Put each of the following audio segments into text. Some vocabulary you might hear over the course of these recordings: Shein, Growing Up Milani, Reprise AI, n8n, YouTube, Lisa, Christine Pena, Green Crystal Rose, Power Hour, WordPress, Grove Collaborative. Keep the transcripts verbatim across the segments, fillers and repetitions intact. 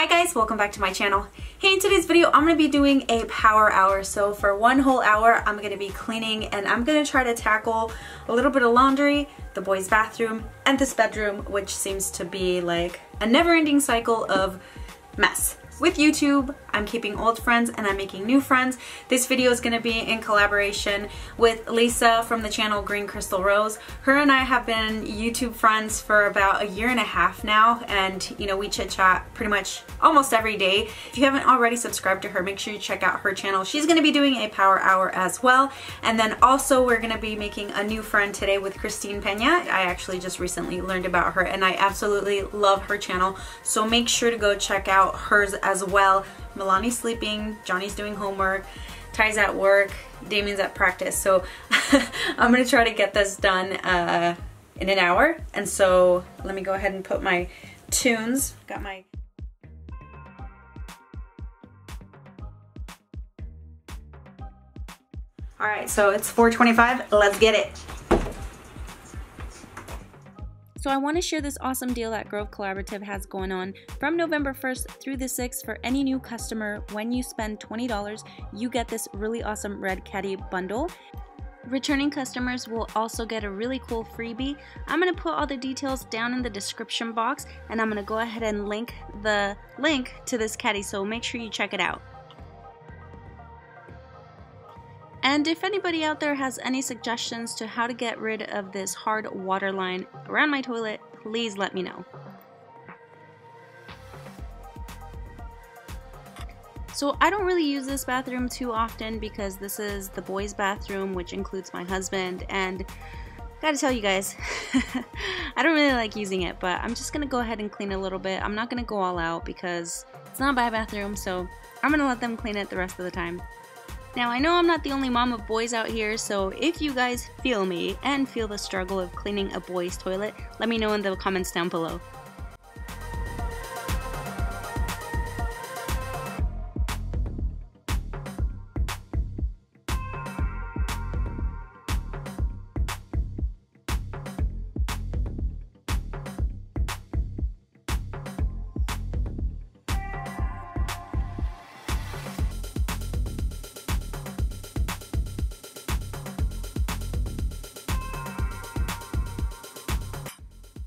Hi guys, welcome back to my channel. Hey, in today's video I'm going to be doing a power hour. So for one whole hour I'm going to be cleaning and I'm going to try to tackle a little bit of laundry, the boys' bathroom, and this bedroom, which seems to be like a never-ending cycle of mess. With YouTube, I'm keeping old friends and I'm making new friends. This video is going to be in collaboration with Lisa from the channel Green Crystal Rose. Her and I have been YouTube friends for about a year and a half now, and you know, we chit chat pretty much almost every day. If you haven't already subscribed to her, make sure you check out her channel. She's going to be doing a power hour as well. And then also we're going to be making a new friend today with Christine Pena. I actually just recently learned about her and I absolutely love her channel. So make sure to go check out hers as well. Milani's sleeping, Johnny's doing homework, Ty's at work, Damien's at practice, so I'm gonna try to get this done uh, in an hour. And so let me go ahead and put my tunes. Got my all right, so it's four twenty-five, let's get it. So I want to share this awesome deal that Grove Collaborative has going on from November first through the sixth for any new customer. When you spend twenty dollars, you get this really awesome red caddy bundle. Returning customers will also get a really cool freebie. I'm going to put all the details down in the description box, and I'm going to go ahead and link the link to this caddy, so make sure you check it out. And if anybody out there has any suggestions to how to get rid of this hard water line around my toilet, please let me know. So I don't really use this bathroom too often because this is the boys' bathroom, which includes my husband, and gotta tell you guys, I don't really like using it, but I'm just gonna go ahead and clean a little bit. I'm not gonna go all out because it's not my bathroom, so I'm gonna let them clean it the rest of the time. Now, I know I'm not the only mom of boys out here, so if you guys feel me and feel the struggle of cleaning a boy's toilet, let me know in the comments down below.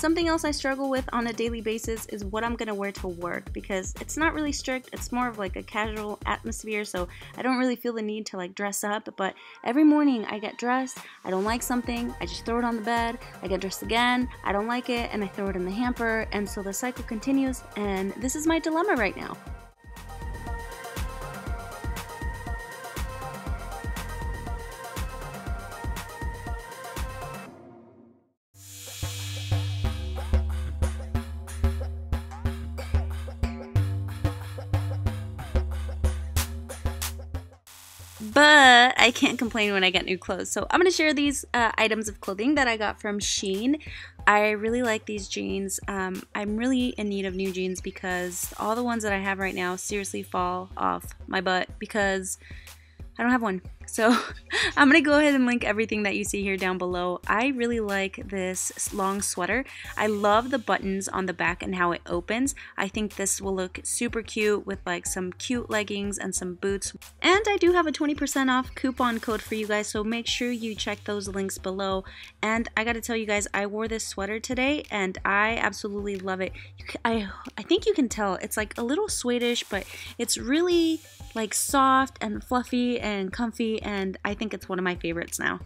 Something else I struggle with on a daily basis is what I'm gonna wear to work, because it's not really strict, it's more of like a casual atmosphere, so I don't really feel the need to like dress up. But every morning I get dressed, I don't like something, I just throw it on the bed, I get dressed again, I don't like it, and I throw it in the hamper, and so the cycle continues, and this is my dilemma right now. But I can't complain when I get new clothes. So I'm going to share these uh, items of clothing that I got from Shein. I really like these jeans. Um, I'm really in need of new jeans because all the ones that I have right now seriously fall off my butt because I don't have one. So I'm going to go ahead and link everything that you see here down below. I really like this long sweater. I love the buttons on the back and how it opens. I think this will look super cute with like some cute leggings and some boots. And I do have a twenty percent off coupon code for you guys, so make sure you check those links below. And I got to tell you guys, I wore this sweater today and I absolutely love it. I, I think you can tell it's like a little suede-ish, but it's really like soft and fluffy and comfy, and I think it's one of my favorites now.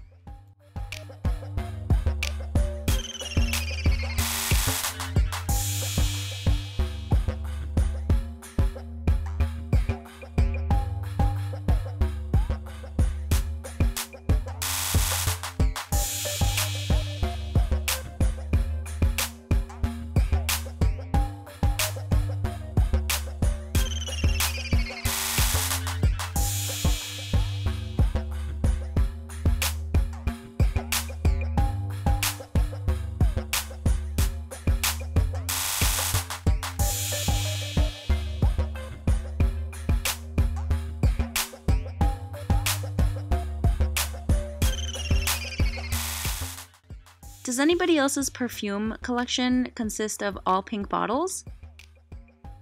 Does anybody else's perfume collection consist of all pink bottles?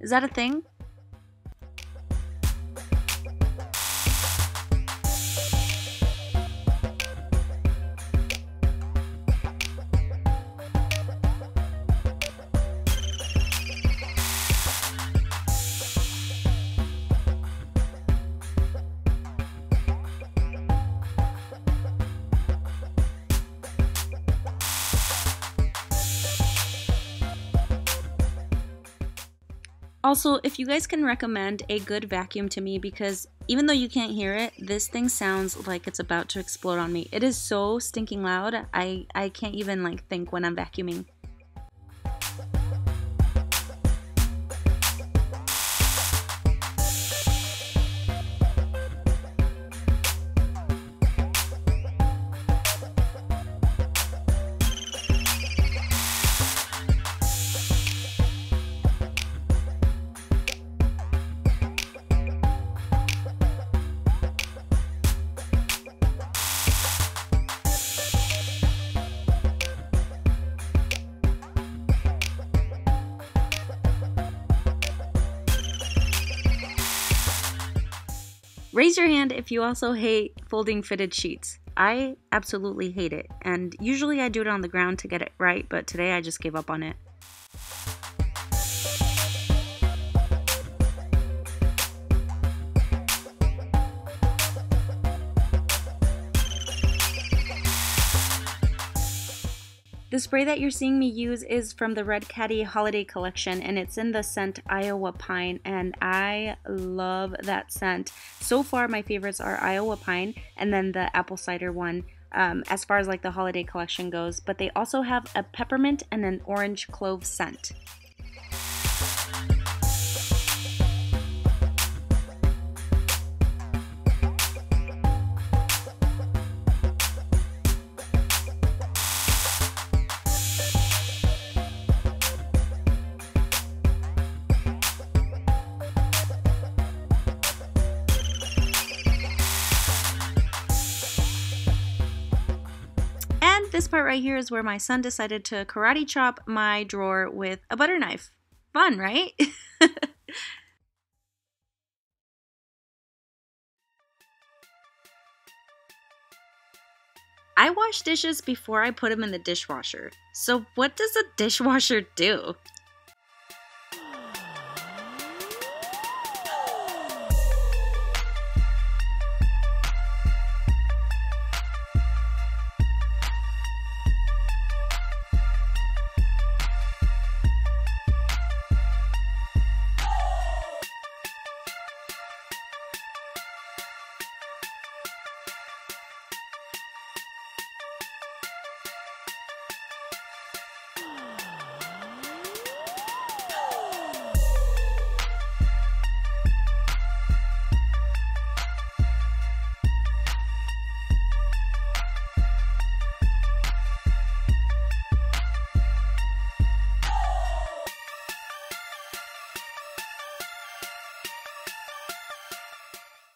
Is that a thing? Also, if you guys can recommend a good vacuum to me, because even though you can't hear it, this thing sounds like it's about to explode on me. It is so stinking loud. I, I can't even like think when I'm vacuuming. Raise your hand if you also hate folding fitted sheets. I absolutely hate it, and usually I do it on the ground to get it right, but today I just gave up on it. The spray that you're seeing me use is from the Red Caddy Holiday Collection, and it's in the scent Iowa Pine, and I love that scent. So far my favorites are Iowa Pine and then the apple cider one, um, as far as like the holiday collection goes, but they also have a peppermint and an orange clove scent. This part right here is where my son decided to karate chop my drawer with a butter knife. Fun, right? I wash dishes before I put them in the dishwasher. So what does a dishwasher do?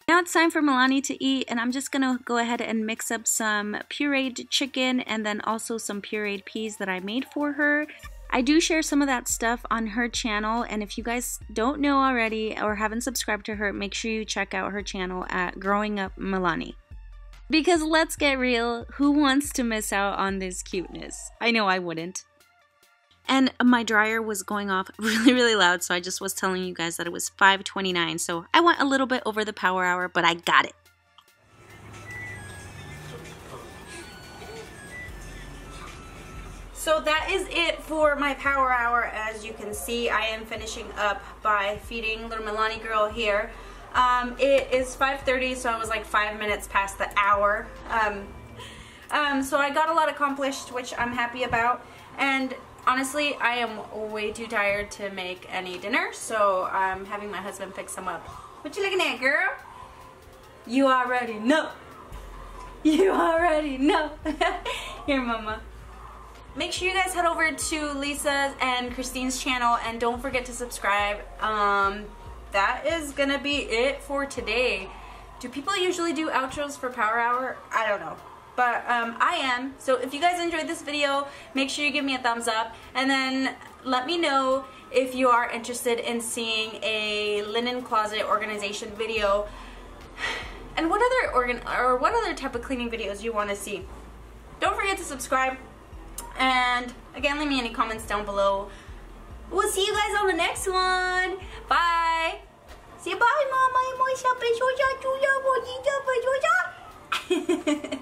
Now it's time for Milani to eat, and I'm just gonna go ahead and mix up some pureed chicken and then also some pureed peas that I made for her. I do share some of that stuff on her channel, and if you guys don't know already or haven't subscribed to her, make sure you check out her channel at Growing Up Milani. Because let's get real, who wants to miss out on this cuteness? I know I wouldn't. And my dryer was going off really, really loud, so I just was telling you guys that it was five twenty-nine. So I went a little bit over the power hour, but I got it. So that is it for my power hour. As you can see, I am finishing up by feeding little Milani girl here. Um, it is five thirty, so I was like five minutes past the hour. Um, um, so I got a lot accomplished, which I'm happy about. And honestly, I am way too tired to make any dinner, so I'm having my husband fix some up. What you looking at, girl? You already know. You already know. Here, mama. Make sure you guys head over to Lisa's and Christine's channel, and don't forget to subscribe. Um, that is gonna be it for today. Do people usually do outros for Power Hour? I don't know. But um, I am, so if you guys enjoyed this video, make sure you give me a thumbs up, and then let me know if you are interested in seeing a linen closet organization video, and what other organ or what other type of cleaning videos you want to see. Don't forget to subscribe, and again, leave me any comments down below. We'll see you guys on the next one. Bye. Say bye, mama.